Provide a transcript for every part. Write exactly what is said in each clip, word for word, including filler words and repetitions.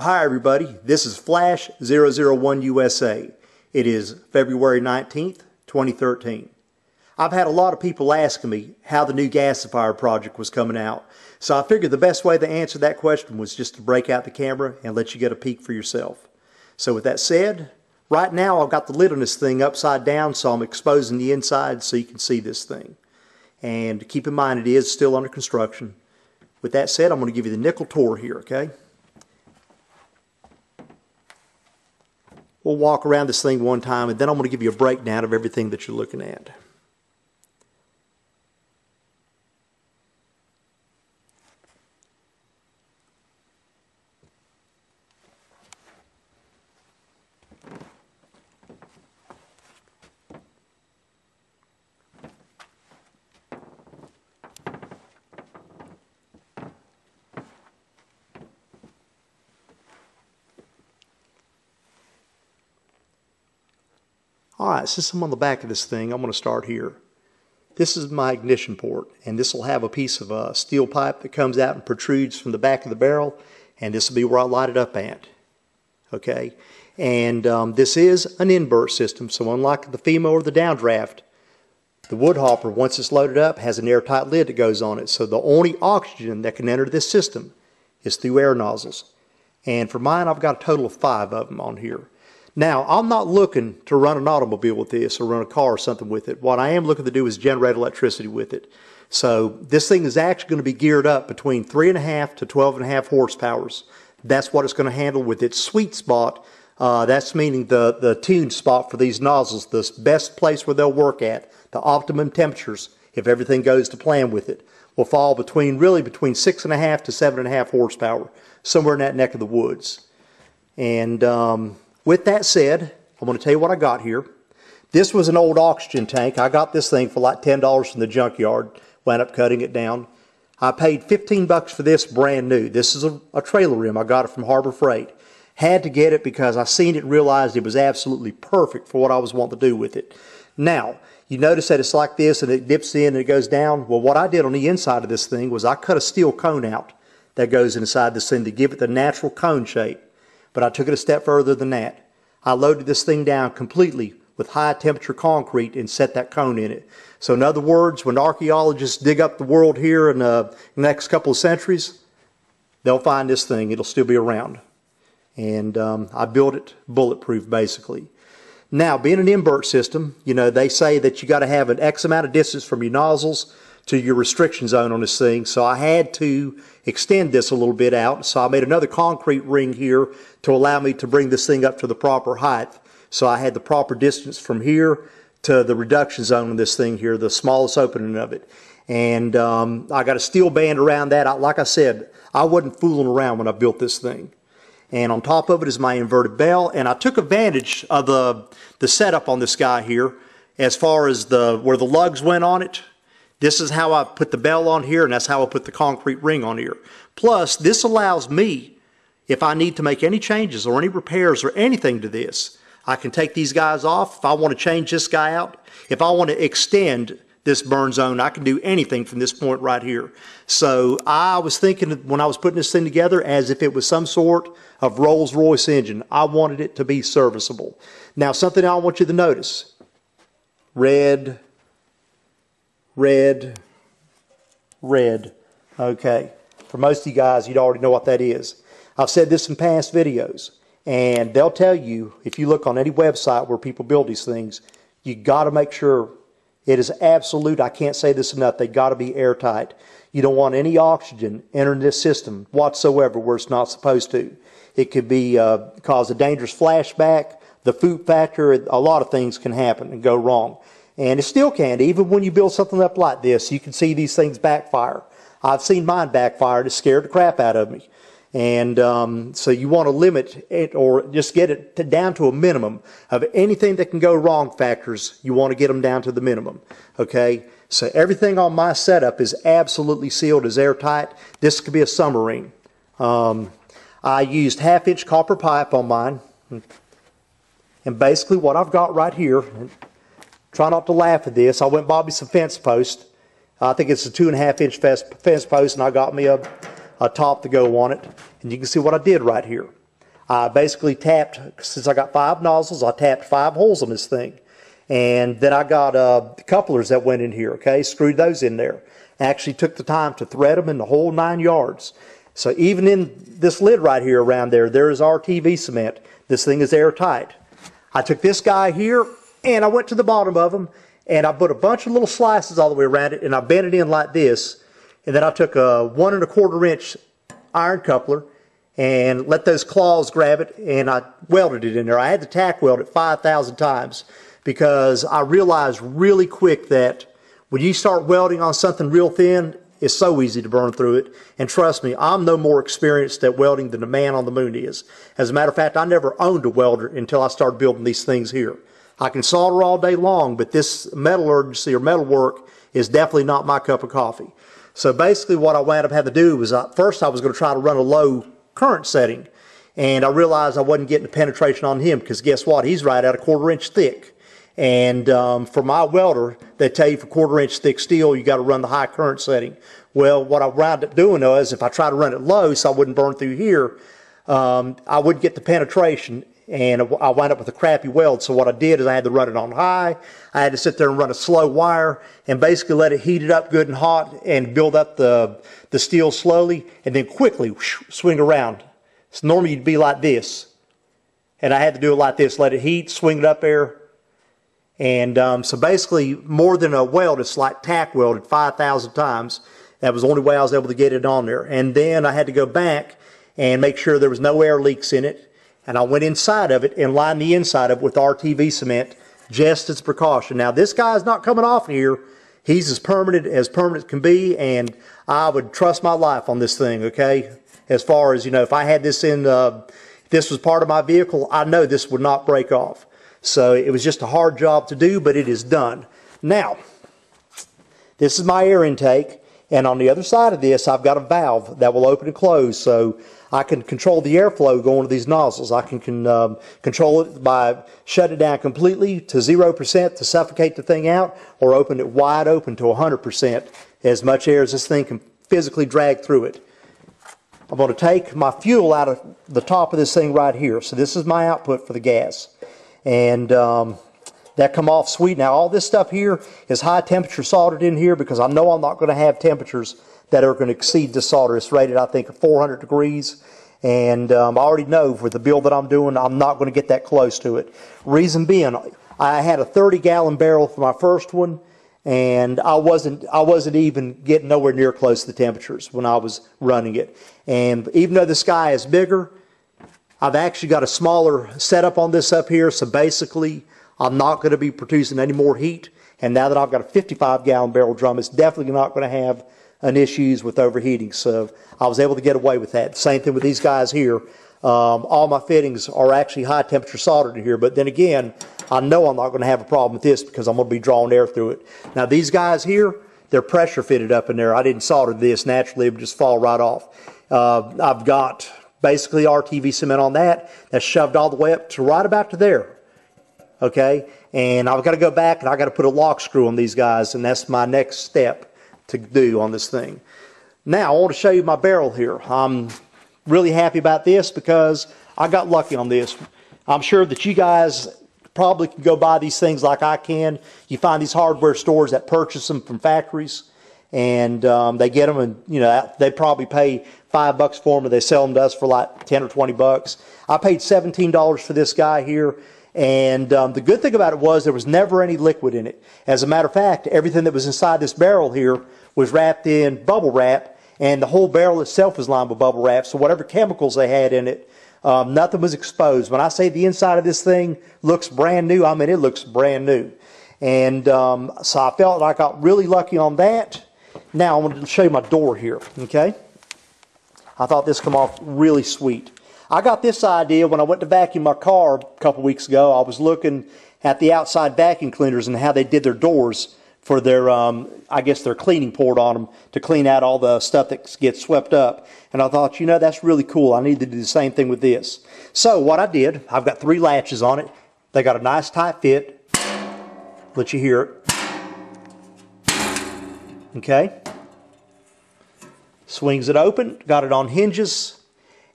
Hi everybody, this is Flash zero zero one U S A. It is February nineteenth, twenty thirteen. I've had a lot of people asking me how the new gasifier project was coming out, so I figured the best way to answer that question was just to break out the camera and let you get a peek for yourself. So with that said, right now I've got the lid on this thing upside down, so I'm exposing the inside so you can see this thing. And keep in mind it is still under construction. With that said, I'm going to give you the nickel tour here, okay? We'll walk around this thing one time, and then I'm going to give you a breakdown of everything that you're looking at. Alright, since I'm on the back of this thing, I'm going to start here. This is my ignition port, and this will have a piece of uh, steel pipe that comes out and protrudes from the back of the barrel, and this will be where I light it up at. Okay, and um, this is an Imbert system, so unlike the FEMA or the downdraft, the wood hopper, once it's loaded up, has an airtight lid that goes on it, so the only oxygen that can enter this system is through air nozzles. And for mine, I've got a total of five of them on here. Now, I'm not looking to run an automobile with this or run a car or something with it. What I am looking to do is generate electricity with it. So this thing is actually going to be geared up between three point five to twelve point five horsepowers. That's what it's going to handle with its sweet spot. Uh, that's meaning the, the tuned spot for these nozzles, the best place where they'll work at, the optimum temperatures, if everything goes to plan with it, will fall between, really between six point five to seven point five horsepower, somewhere in that neck of the woods. And... Um, With that said, I'm going to tell you what I got here. This was an old oxygen tank. I got this thing for like ten dollars from the junkyard. Wound up cutting it down. I paid fifteen bucks for this brand new. This is a, a trailer rim. I got it from Harbor Freight. Had to get it because I seen it and realized it was absolutely perfect for what I was wanting to do with it. Now, you notice that it's like this and it dips in and it goes down. Well, what I did on the inside of this thing was I cut a steel cone out that goes inside this thing to give it the natural cone shape. But I took it a step further than that. I loaded this thing down completely with high temperature concrete and set that cone in it. So in other words, when archaeologists dig up the world here in, uh, in the next couple of centuries, they'll find this thing. It'll still be around. And um, I built it bulletproof basically. Now, being an Imbert system, you know, they say that you got to have an X amount of distance from your nozzles to your restriction zone on this thing, so I had to extend this a little bit out, so I made another concrete ring here to allow me to bring this thing up to the proper height, so I had the proper distance from here to the reduction zone on this thing here, the smallest opening of it. And um, I got a steel band around that. I, like I said, I wasn't fooling around when I built this thing. And on top of it is my inverted bell, and I took advantage of the, the setup on this guy here as far as the where the lugs went on it. This is how I put the bell on here, and that's how I put the concrete ring on here. Plus, this allows me, if I need to make any changes or any repairs or anything to this, I can take these guys off. If I want to change this guy out, if I want to extend this burn zone, I can do anything from this point right here. So I was thinking when I was putting this thing together as if it was some sort of Rolls-Royce engine. I wanted it to be serviceable. Now, something I want you to notice. Red... Red, red, okay. For most of you guys, you'd already know what that is. I've said this in past videos, and they'll tell you, if you look on any website where people build these things, you got to make sure it is absolute. I can't say this enough. They got to be airtight. You don't want any oxygen entering this system whatsoever where it's not supposed to. It could be uh, cause a dangerous flashback, the food factor, a lot of things can happen and go wrong. And it still can. Even when you build something up like this, you can see these things backfire. I've seen mine backfire. It scared the crap out of me. And um, so you want to limit it or just get it to, down to a minimum of anything that can go wrong factors. You want to get them down to the minimum. Okay? So everything on my setup is absolutely sealed, is airtight. This could be a submarine. Um, I used half-inch copper pipe on mine. And basically what I've got right here... Try not to laugh at this. I went bought me some fence post. I think it's a two and a half inch fence post, and I got me a, a top to go on it. And you can see what I did right here. I basically tapped, since I got five nozzles, I tapped five holes on this thing. And then I got uh, couplers that went in here, okay, screwed those in there. I actually took the time to thread them in the whole nine yards. So even in this lid right here around there, there is R T V cement. This thing is airtight. I took this guy here and I went to the bottom of him and I put a bunch of little slices all the way around it and I bent it in like this. And then I took a one and a quarter inch iron coupler and let those claws grab it and I welded it in there. I had to tack weld it five thousand times because I realized really quick that when you start welding on something real thin, it's so easy to burn through it. And trust me, I'm no more experienced at welding than the man on the moon is. As a matter of fact, I never owned a welder until I started building these things here. I can solder all day long, but this metallurgy or metal work is definitely not my cup of coffee. So basically what I wound up having to do was, I, first I was going to try to run a low current setting. And I realized I wasn't getting the penetration on him because guess what? He's right at a quarter inch thick. And um, for my welder, they tell you for quarter inch thick steel, you got to run the high current setting. Well, what I wound up doing was if I tried to run it low so I wouldn't burn through here, um, I wouldn't get the penetration and I wound up with a crappy weld. So what I did is I had to run it on high. I had to sit there and run a slow wire and basically let it heat it up good and hot and build up the, the steel slowly and then quickly whoosh, swing around. So normally you'd be like this. And I had to do it like this, let it heat, swing it up there. And um, so basically more than a weld, it's like tack welded five thousand times. That was the only way I was able to get it on there. And then I had to go back and make sure there was no air leaks in it. And I went inside of it and lined the inside of it with R T V cement just as a precaution. Now this guy's not coming off here. He's as permanent as permanent can be. And I would trust my life on this thing, okay? As far as, you know, if I had this in, uh, if this was part of my vehicle, I know this would not break off. So it was just a hard job to do, but it is done. Now, this is my air intake, and on the other side of this, I've got a valve that will open and close, so I can control the airflow going to these nozzles. I can, can um, control it by shutting it down completely to zero percent to suffocate the thing out, or open it wide open to one hundred percent, as much air as this thing can physically drag through it. I'm going to take my fuel out of the top of this thing right here. So this is my output for the gas. And um, that come off sweet. Now all this stuff here is high temperature soldered in here because I know I'm not going to have temperatures that are going to exceed the solder. It's rated, I think, at four hundred degrees. And um, I already know for the build that I'm doing, I'm not going to get that close to it. Reason being, I had a thirty gallon barrel for my first one, and I wasn't, I wasn't even getting nowhere near close to the temperatures when I was running it. And even though this guy is bigger, I've actually got a smaller setup on this up here, so basically I'm not going to be producing any more heat. And now that I've got a fifty-five gallon barrel drum, it's definitely not going to have an issues with overheating. So I was able to get away with that. Same thing with these guys here. Um, all my fittings are actually high temperature soldered in here. But then again, I know I'm not going to have a problem with this because I'm going to be drawing air through it. Now these guys here, they're pressure fitted up in there. I didn't solder this. Naturally, it would just fall right off. Uh, I've got basically R T V cement on that. That's shoved all the way up to right about to there. Okay, and I've got to go back and I've got to put a lock screw on these guys, and that's my next step to do on this thing. Now I want to show you my barrel here. I'm really happy about this because I got lucky on this. I'm sure that you guys probably can go buy these things like I can. You find these hardware stores that purchase them from factories. And um, they get them, and you know they probably pay five bucks for them, and they sell them to us for like ten or twenty bucks. I paid seventeen dollars for this guy here, and um, the good thing about it was there was never any liquid in it. As a matter of fact, everything that was inside this barrel here was wrapped in bubble wrap, and the whole barrel itself was lined with bubble wrap. So whatever chemicals they had in it, um, nothing was exposed. When I say the inside of this thing looks brand new, I mean it looks brand new. And um, so I felt like I got really lucky on that. Now I wanted to show you my door here, okay? I thought this came off really sweet. I got this idea when I went to vacuum my car a couple weeks ago. I was looking at the outside vacuum cleaners and how they did their doors for their, um, I guess their cleaning poured on them to clean out all the stuff that gets swept up. And I thought, you know, that's really cool. I need to do the same thing with this. So what I did, I've got three latches on it. They got a nice tight fit. Let you hear it. Okay, swings it open, got it on hinges,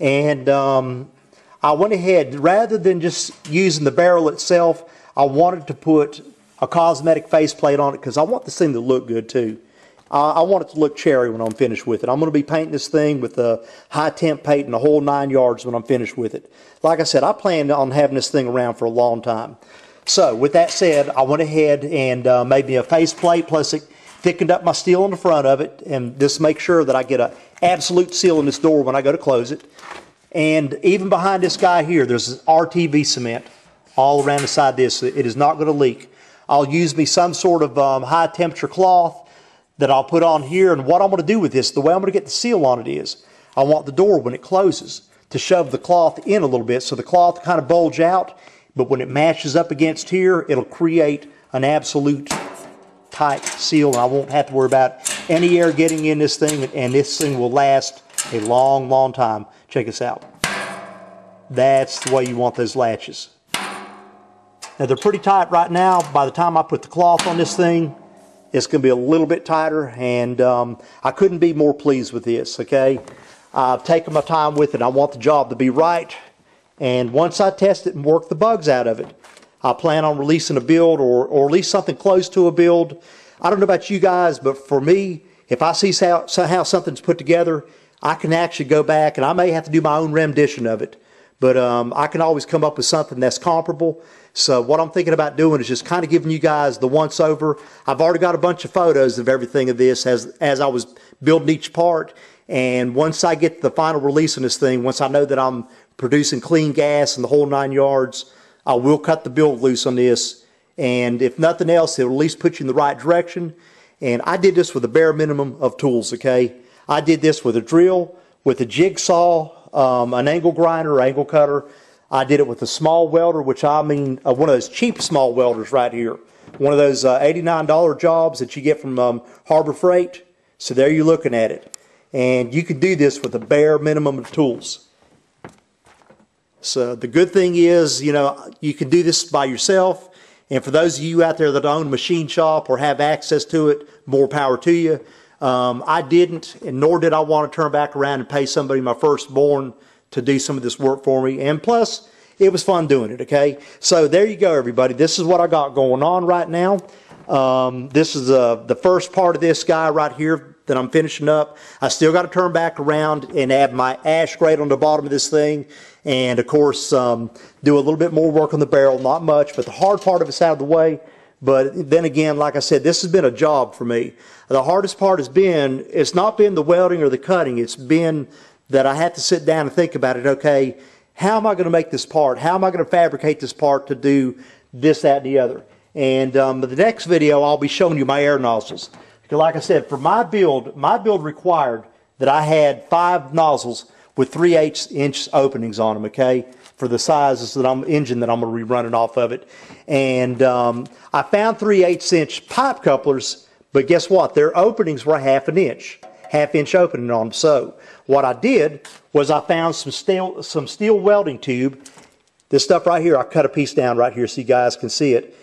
and um, I went ahead, rather than just using the barrel itself, I wanted to put a cosmetic faceplate on it because I want this thing to look good too. Uh, I want it to look cherry when I'm finished with it. I'm going to be painting this thing with a high temp paint and the whole nine yards when I'm finished with it. Like I said, I plan on having this thing around for a long time. So with that said, I went ahead and uh, made me a faceplate, plus it thickened up my steel on the front of it, and just make sure that I get an absolute seal in this door when I go to close it. And even behind this guy here, there's R T V cement all around the side of this. It is not going to leak. I'll use me some sort of um, high temperature cloth that I'll put on here, and what I'm going to do with this, the way I'm going to get the seal on it is, I want the door when it closes to shove the cloth in a little bit so the cloth kind of bulge out, but when it mashes up against here, it'll create an absolute tight seal, and I won't have to worry about any air getting in this thing, and this thing will last a long, long time. Check this out. That's the way you want those latches. Now, they're pretty tight right now. By the time I put the cloth on this thing, it's going to be a little bit tighter, and um, I couldn't be more pleased with this, okay? I've taken my time with it. I want the job to be right. And once I test it and work the bugs out of it, I plan on releasing a build, or, or at least something close to a build. I don't know about you guys, but for me, if I see how, how something's put together, I can actually go back, and I may have to do my own rendition of it. But um, I can always come up with something that's comparable. So what I'm thinking about doing is just kind of giving you guys the once over. I've already got a bunch of photos of everything of this as, as I was building each part. And once I get the final release on this thing, once I know that I'm producing clean gas and the whole nine yards, I will cut the build loose on this. And if nothing else, it'll at least put you in the right direction. And I did this with a bare minimum of tools, okay? I did this with a drill, with a jigsaw, um, an angle grinder, angle cutter. I did it with a small welder, which I mean uh, one of those cheap small welders right here. One of those uh, eighty-nine dollar jobs that you get from um, Harbor Freight. So there you're looking at it. And you can do this with a bare minimum of tools. So the good thing is, you know, you can do this by yourself. And for those of you out there that own a machine shop or have access to it, more power to you. Um, I didn't, and nor did I want to turn back around and pay somebody, my firstborn, to do some of this work for me. And plus, it was fun doing it, okay? So there you go, everybody. This is what I got going on right now. Um, this is uh, the first part of this guy right here that I'm finishing up. I still got to turn back around and add my ash grate on the bottom of this thing. And, of course, um, do a little bit more work on the barrel. Not much, but the hard part of it's out of the way. But then again, like I said, this has been a job for me. The hardest part has been, it's not been the welding or the cutting. It's been that I had to sit down and think about it. Okay, how am I going to make this part? How am I going to fabricate this part to do this, that, and the other? And um, the next video, I'll be showing you my air nozzles. Like I said, for my build, my build required that I had five nozzles with three eighths inch openings on them, okay? For the sizes that I'm engine that I'm going to be running off of it. And um, I found three eighths inch pipe couplers, but guess what? Their openings were half an inch, half inch opening on them. So what I did was I found some steel, some steel welding tube. This stuff right here, I cut a piece down right here so you guys can see it.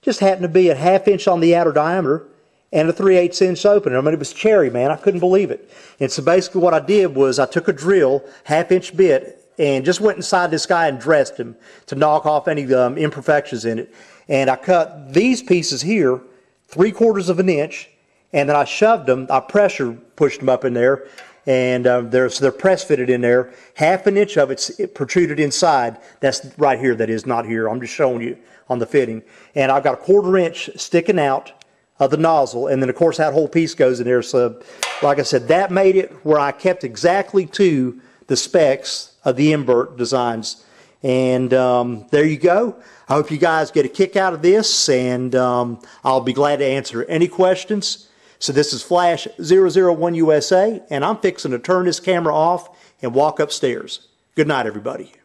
Just happened to be a half inch on the outer diameter and a three eighths inch opening. I mean, it was cherry, man. I couldn't believe it. And so basically what I did was I took a drill, half inch bit, and just went inside this guy and dressed him to knock off any um, imperfections in it. And I cut these pieces here, three quarters of an inch, and then I shoved them, I pressure pushed them up in there, and uh, they're, so they're press fitted in there. Half an inch of it's it protruded inside. That's right here, that is not here. I'm just showing you on the fitting. And I've got a quarter inch sticking out of the nozzle, and then of course that whole piece goes in there. So like I said, that made it where I kept exactly to the specs of the Imbert designs. And um, there you go. I hope you guys get a kick out of this, and um, I'll be glad to answer any questions. So this is Flash zero zero one U S A, and I'm fixing to turn this camera off and walk upstairs. Good night, everybody.